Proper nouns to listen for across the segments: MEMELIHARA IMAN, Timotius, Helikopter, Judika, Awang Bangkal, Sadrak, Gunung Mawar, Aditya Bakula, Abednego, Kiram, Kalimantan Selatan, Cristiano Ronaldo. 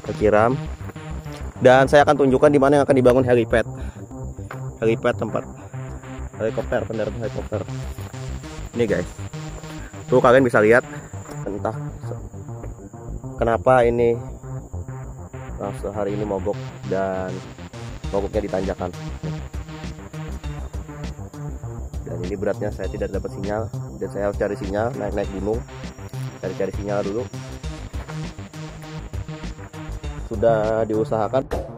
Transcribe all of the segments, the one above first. ke Kiram. Dan saya akan tunjukkan di mana yang akan dibangun helipad. Helipad tempat helikopter, pendaratan helikopter. Ini guys. Tuh kalian bisa lihat, entah kenapa ini langsung hari ini mogok dan mogoknya ditanjakan. Dan ini beratnya saya tidak dapat sinyal dan saya harus cari sinyal, naik-naik gunung, cari-cari sinyal dulu. Sudah diusahakan.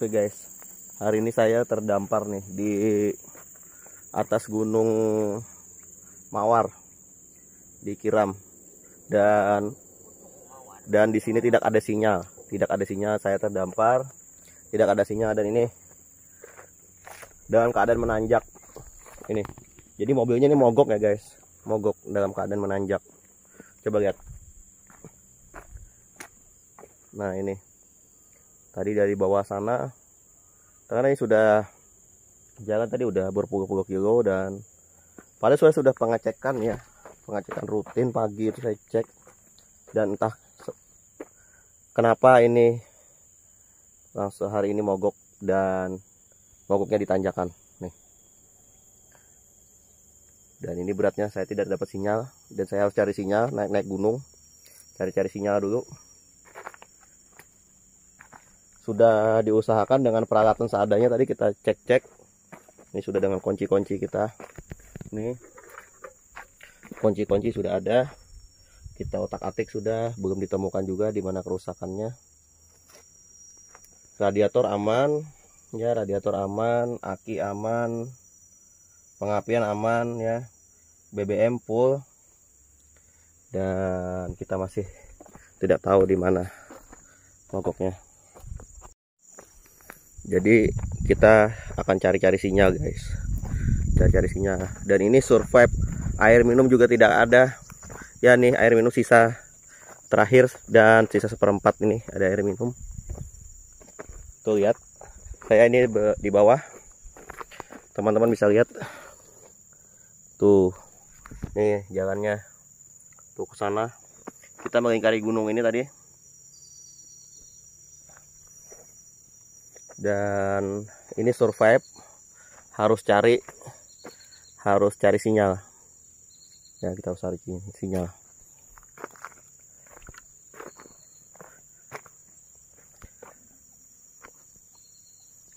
Oke guys, hari ini saya terdampar nih di atas Gunung Mawar di Kiram, dan di sini tidak ada sinyal, saya terdampar, tidak ada sinyal dan ini dalam keadaan menanjak ini. Jadi mobilnya ini mogok ya guys, mogok dalam keadaan menanjak. Coba lihat. Nah ini. Tadi dari bawah sana, karena ini sudah jalan tadi udah berpuluh-puluh kilo dan pada saya sudah pengecekan rutin pagi itu saya cek dan entah kenapa ini langsung hari ini mogok dan mogoknya ditanjakan nih. Dan ini beratnya saya tidak dapat sinyal dan saya harus cari sinyal, naik-naik gunung, cari-cari sinyal dulu. Sudah diusahakan dengan peralatan seadanya, tadi kita cek-cek. Ini sudah dengan kunci-kunci kita. Ini kunci-kunci sudah ada. Kita otak-atik sudah, belum ditemukan juga di mana kerusakannya. Radiator aman, ya radiator aman, aki aman, pengapian aman ya. BBM full. Dan kita masih tidak tahu di mana mogoknya. Jadi kita akan cari-cari sinyal guys, cari-cari sinyal. Dan ini survive, air minum juga tidak ada. Ya nih air minum sisa terakhir dan sisa seperempat ini ada air minum. Tuh lihat, saya ini di bawah. Teman-teman bisa lihat. Tuh, nih jalannya tuh ke sana. Kita melingkari gunung ini tadi. Dan ini survive, harus cari sinyal ya, kita harus cari sinyal.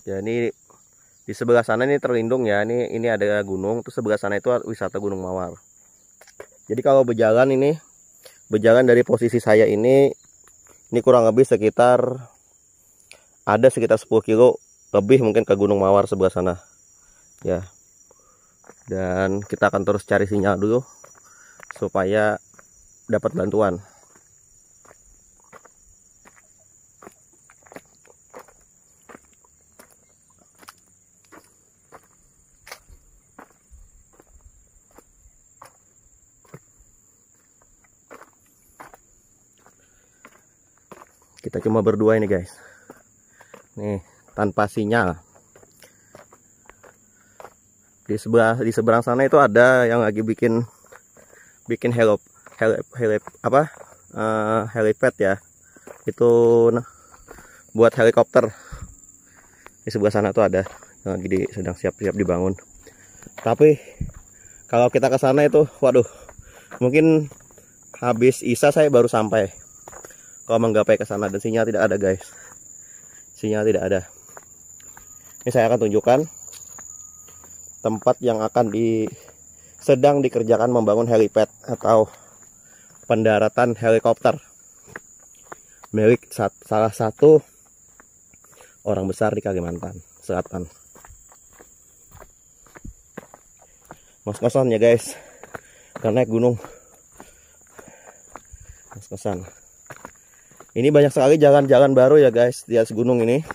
Ya ini di sebelah sana ini terlindung ya, ini ada gunung, terus sebelah sana itu wisata Gunung Mawar. Jadi kalau berjalan dari posisi saya ini kurang lebih sekitar ada sekitar 10 kilo lebih mungkin ke Gunung Mawar sebelah sana ya. Dan kita akan terus cari sinyal dulu supaya dapat bantuan. Kita cuma berdua ini guys. Nih, tanpa sinyal. Di seberang sana itu ada yang lagi bikin helipad ya. Itu nah, buat helikopter. Di sebelah sana tuh ada yang lagi sedang siap-siap dibangun. Tapi kalau kita ke sana itu waduh, mungkin habis Isa saya baru sampai. Kalau menggapai ke sana dan sinyal tidak ada, guys. Sinyal tidak ada. Ini saya akan tunjukkan tempat yang akan sedang dikerjakan membangun helipad atau pendaratan helikopter milik salah satu orang besar di Kalimantan Selatan. Mas-kosan ya guys, karena naik gunung. Mas-kosan. Ini banyak sekali jalan-jalan baru ya guys di atas gunung ini.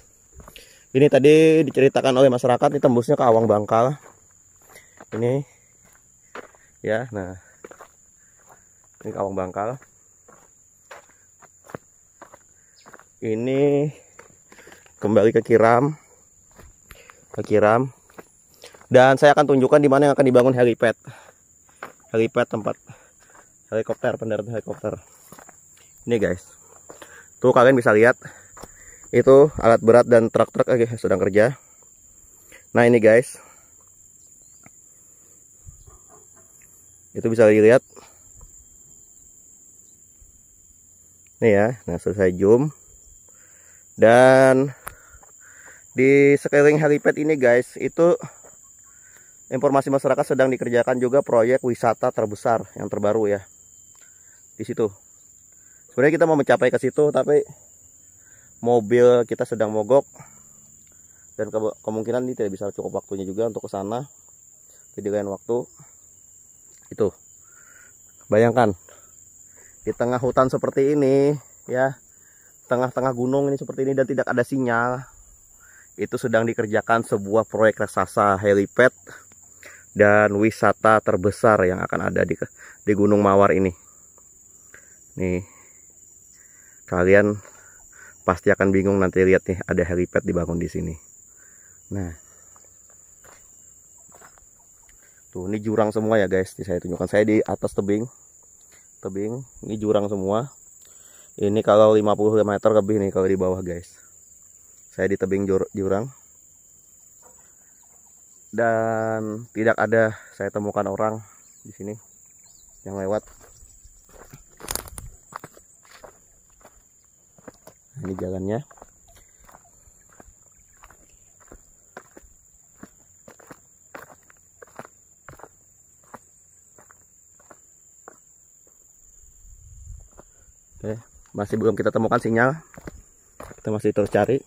Ini tadi diceritakan oleh masyarakat ini tembusnya ke Awang Bangkal. Ini ya, nah ini ke Awang Bangkal. Ini kembali ke Kiram, dan saya akan tunjukkan di mana yang akan dibangun helipad. Tempat helikopter, pendaratan helikopter. Ini guys, tuh kalian bisa lihat itu alat berat dan truk-truk sedang kerja. Nah ini guys, itu bisa dilihat. Nih ya, nah selesai zoom. Dan di sekeliling helipad ini guys, itu informasi masyarakat sedang dikerjakan juga proyek wisata terbesar yang terbaru ya. Di situ. Sebenarnya kita mau mencapai ke situ, tapi mobil kita sedang mogok dan kemungkinan ini tidak bisa cukup waktunya juga untuk ke sana. Jadi lain waktu itu. Bayangkan di tengah hutan seperti ini ya. Tengah-tengah gunung ini seperti ini dan tidak ada sinyal, itu sedang dikerjakan sebuah proyek raksasa helipad dan wisata terbesar yang akan ada di Gunung Mawar ini. Nih, kalian pasti akan bingung nanti lihat nih ada helipad dibangun di sini. Nah, tuh ini jurang semua ya guys. Saya tunjukkan, saya di atas tebing, ini jurang semua. Ini kalau 50 meter lebih nih kalau di bawah guys. Saya di tebing jurang. Dan tidak ada saya temukan orang di sini yang lewat. Ini jalannya. Oke. Masih belum kita temukan sinyal. Kita masih terus cari.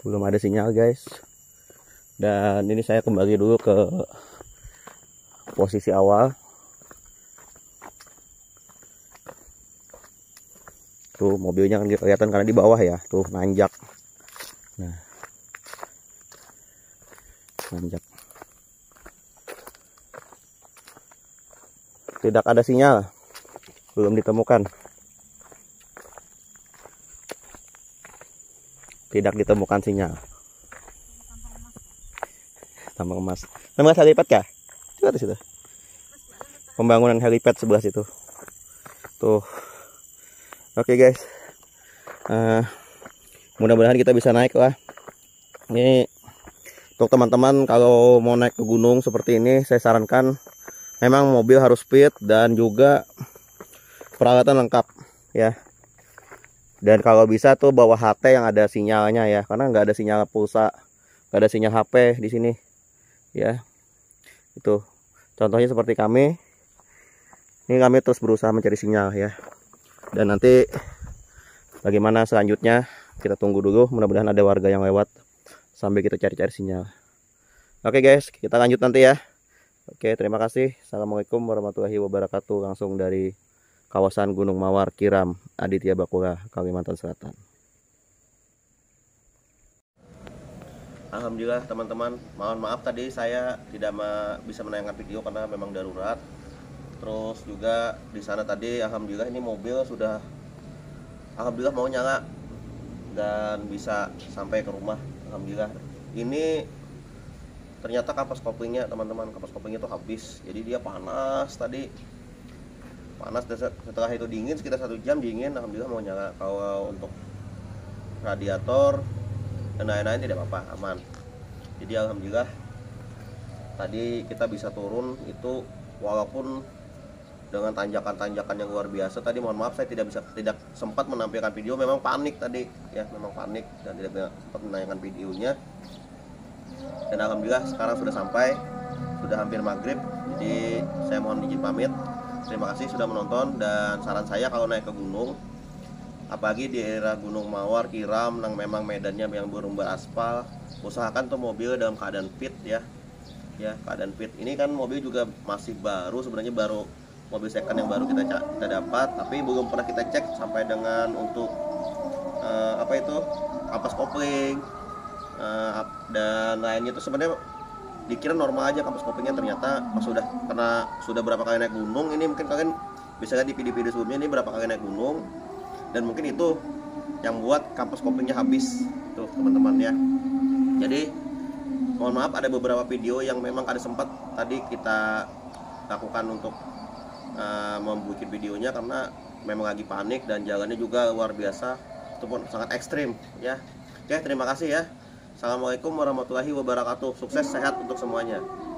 Belum ada sinyal guys. Dan ini saya kembali dulu ke posisi awal. Tuh mobilnya kan kelihatan karena di bawah ya. Tuh nanjak. Nah. Nanjak. Tidak ada sinyal. Belum ditemukan. Tidak ditemukan sinyal. Tambang emas. Tambang helipad kah? Coba di situ. Pembangunan helipad sebelah situ. Tuh. Oke guys. Mudah-mudahan kita bisa naik lah. Ini untuk teman-teman kalau mau naik ke gunung seperti ini, saya sarankan memang mobil harus speed dan juga peralatan lengkap ya. Dan kalau bisa tuh bawa HT yang ada sinyalnya ya, karena nggak ada sinyal pulsa, nggak ada sinyal HP di sini, ya. Itu contohnya seperti kami, ini kami terus berusaha mencari sinyal ya. Dan nanti bagaimana selanjutnya kita tunggu dulu, mudah-mudahan ada warga yang lewat sambil kita cari-cari sinyal. Oke guys, kita lanjut nanti ya. Oke, terima kasih. Assalamualaikum warahmatullahi wabarakatuh. Langsung dari kawasan Gunung Mawar, Kiram, Aditya Bakula, Kalimantan Selatan. Alhamdulillah teman-teman, mohon maaf tadi saya tidak bisa menayangkan video karena memang darurat. Terus juga di sana tadi, alhamdulillah ini mobil sudah, alhamdulillah mau nyala dan bisa sampai ke rumah, alhamdulillah. Ini ternyata kapas koplingnya teman-teman, kapas koplingnya itu habis, jadi dia panas tadi. Panas, setelah itu dingin sekitar 1 jam dingin, alhamdulillah mau nyala. Kalau untuk radiator dan lain-lain tidak apa-apa, aman. Jadi alhamdulillah tadi kita bisa turun itu walaupun dengan tanjakan-tanjakan yang luar biasa. Tadi mohon maaf saya tidak sempat menampilkan video, memang panik tadi ya, memang panik dan tidak sempat menayangkan videonya. Dan alhamdulillah sekarang sudah sampai, sudah hampir maghrib, jadi saya mohon izin pamit. Terima kasih sudah menonton, dan saran saya kalau naik ke gunung, apalagi di daerah Gunung Mawar, Kiram, yang memang medannya yang belum beraspal, usahakan tuh mobil dalam keadaan fit ya. Ya, keadaan fit. Ini kan mobil juga masih baru, sebenarnya baru mobil second yang baru kita dapat, tapi belum pernah kita cek sampai dengan untuk kampas kopling dan lainnya. Itu sebenarnya dikira normal aja kampas koplingnya, ternyata sudah karena sudah berapa kali naik gunung. Ini mungkin kalian bisa lihat di video-video sebelumnya, ini berapa kali naik gunung. Dan mungkin itu yang buat kampas koplingnya habis tuh teman-teman ya. Jadi mohon maaf ada beberapa video yang memang ada sempat tadi kita lakukan untuk membuat videonya karena memang lagi panik dan jalannya juga luar biasa, itu pun sangat ekstrim ya. Oke, terima kasih ya. Assalamualaikum warahmatullahi wabarakatuh. Sukses sehat untuk semuanya.